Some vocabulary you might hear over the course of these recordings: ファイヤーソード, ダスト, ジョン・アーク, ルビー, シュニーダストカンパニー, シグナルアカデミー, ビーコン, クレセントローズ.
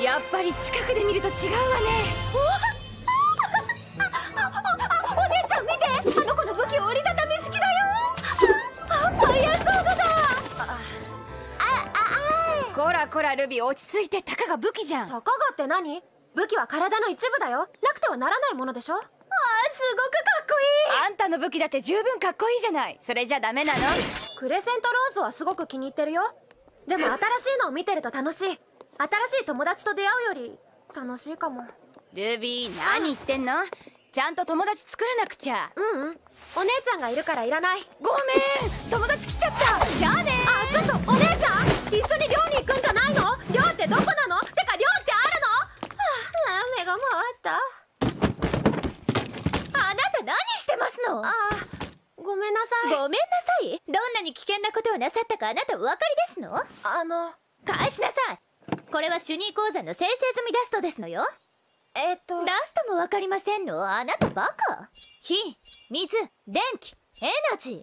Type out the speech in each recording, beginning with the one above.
やっぱり近くで見ると違うわね。お姉ちゃん見て、あの子の武器折りたたみ式だよ。ファイヤーソードだ。こらこらルビー、落ち着いて。たかが武器じゃん。たかがって何？武器は体の一部だよ。なくてはならないものでしょ。ああ、すごくかっこいい。あんたの武器だって十分かっこいいじゃない。それじゃダメなの？クレセントローズはすごく気に入ってるよ。でも新しいのを見てると楽しい。新しい友達と出会うより楽しいかも。ルビー、何言ってんの？ちゃんと友達作らなくちゃ。ううん、お姉ちゃんがいるからいらない。ごめん、友達来ちゃった。じゃあね。あ、ちょっとお姉ちゃん、一緒に寮に行くんじゃないの？寮ってどこなの？てか寮ってあるの？はあ、目が回った。あなた何してますの？ああ、ごめんなさい。ごめんなさい？どんなに危険なことをなさったかあなたお分かりですの？返しなさい。これは主任講座の生成済みダストですのよ。ダストも分かりませんの？あなたバカ。火、水、電気、エナジー。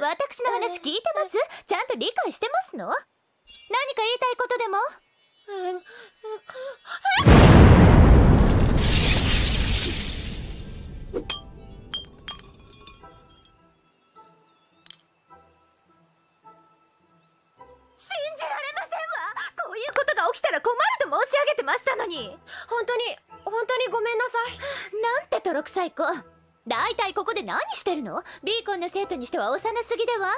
私の話聞いてます？ちゃんと理解してますの？何か言いたいことでも？信じられませんわ。こういうことが起きたら困ると申し上げてましたのに。本当にごめんなさい。なんて泥臭い子。だいたいここで何してるの？ビーコンの生徒にしては幼すぎでは？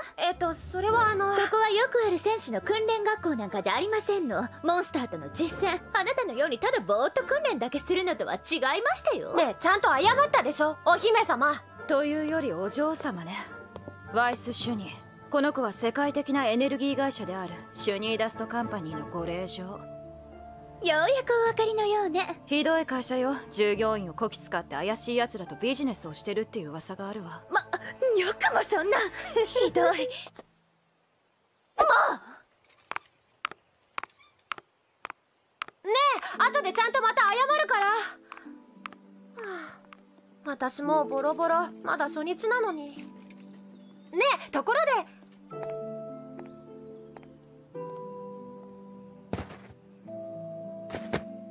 それはここはよくある戦士の訓練学校なんかじゃありませんの。モンスターとの実戦。あなたのようにただぼーっと訓練だけするのとは違いましたよ。ねえ、ちゃんと謝ったでしょ、お姫様。というよりお嬢様ね。ワイス主任、この子は世界的なエネルギー会社であるシュニーダストカンパニーのご令嬢。ようやくお分かりのようね。ひどい会社よ。従業員をこき使って怪しい奴らとビジネスをしてるっていう噂があるわ。よくもそんな。ひどい。もうねえ、後でちゃんとまた謝るから。私もうボロボロ。まだ初日なのにねえ、ところで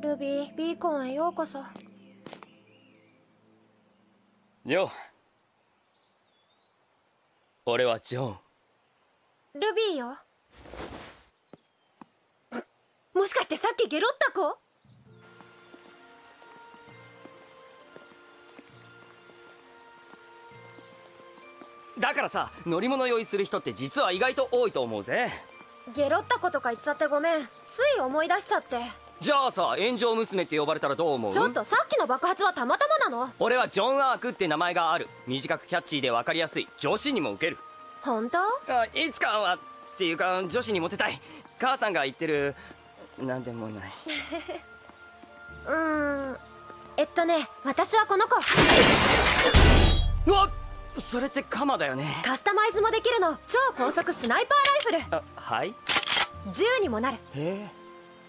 ルビー、ビーコンへようこそ。よう。俺はジョン。ルビーよ。もしかしてさっきゲロった子？だからさ、乗り物用意する人って実は意外と多いと思うぜ。ゲロった子とか言っちゃってごめん。つい思い出しちゃって。じゃあさ、炎上娘って呼ばれたらどう思う？ちょっと、さっきの爆発はたまたまなの。俺はジョン・アークって名前がある。短くキャッチーで分かりやすい。女子にもウケる。本当？いつかはっていうか、女子にモテたい。母さんが言ってる。なんでもない。私はこの子。うわっ、それってカマだよね。カスタマイズもできるの。超高速スナイパーライフル。はい、銃にもなる。へ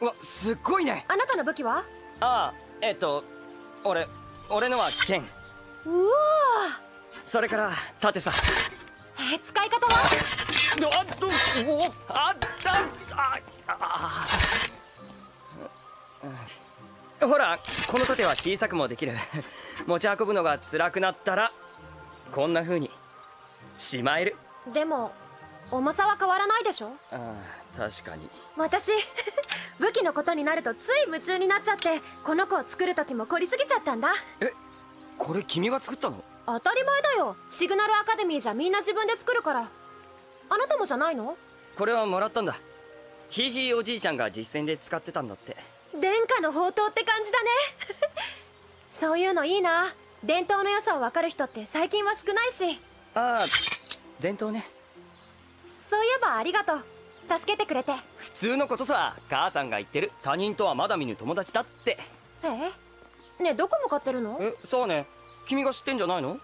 え、わ、すっごいね。あなたの武器は？俺のは剣。うおー。それから盾さ。使い方は？ほら、この盾は小さくもできる。持ち運ぶのが辛くなったらこんな風にしまえる。でも重さは変わらないでしょ。ああ、確かに。私武器のことになるとつい夢中になっちゃって、この子を作る時も凝りすぎちゃったんだ。え、これ君が作ったの？当たり前だよ。シグナルアカデミーじゃみんな自分で作るから。あなたもじゃないの？これはもらったんだ。ヒーヒーおじいちゃんが実戦で使ってたんだって。殿下の宝刀って感じだねそういうのいいな。伝統の良さを分かる人って最近は少ないし。ああ、伝統ね。そういえばありがとう、助けてくれて。普通のことさ。母さんが言ってる、他人とはまだ見ぬ友達だって。え、ねえ、どこ向かってるの？え、そうね、君が知ってんじゃないの？